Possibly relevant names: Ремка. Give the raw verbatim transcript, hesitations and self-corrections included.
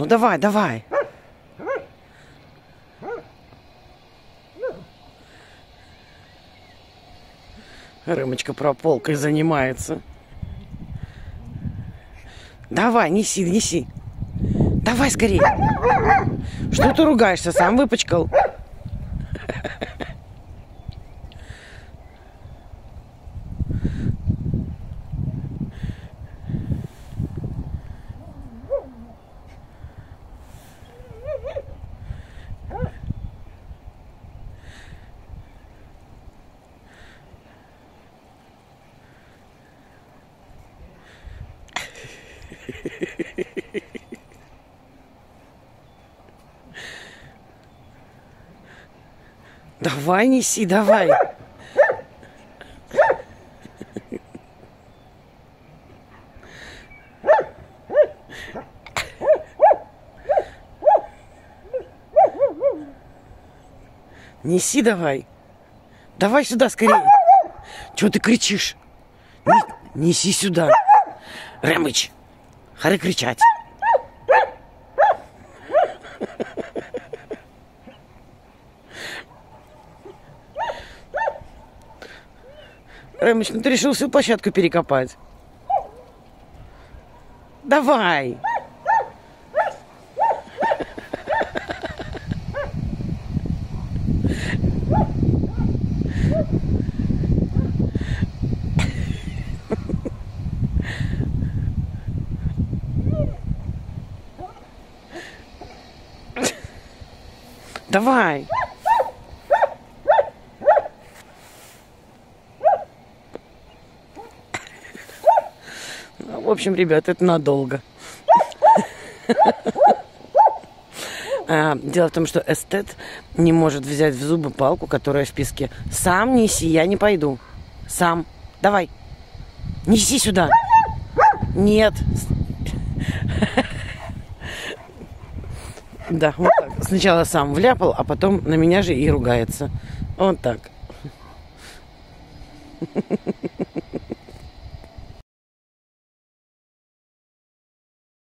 Ну давай, давай. Ремочка прополкой занимается. Давай, неси, неси. Давай скорее. Что ты ругаешься? Сам выпачкал. Давай, неси, давай. Неси, давай. Давай сюда скорее. Чего ты кричишь? Неси сюда. Ремыч, хары кричать. Ремыч, ну ты решил всю площадку перекопать. Давай. Давай. В общем, ребят, это надолго. Дело в том, что эстет не может взять в зубы палку, которая в песке. Сам неси, я не пойду. Сам. Давай. Неси сюда. Нет. Да, вот так. Сначала сам вляпал, а потом на меня же и ругается. Вот так.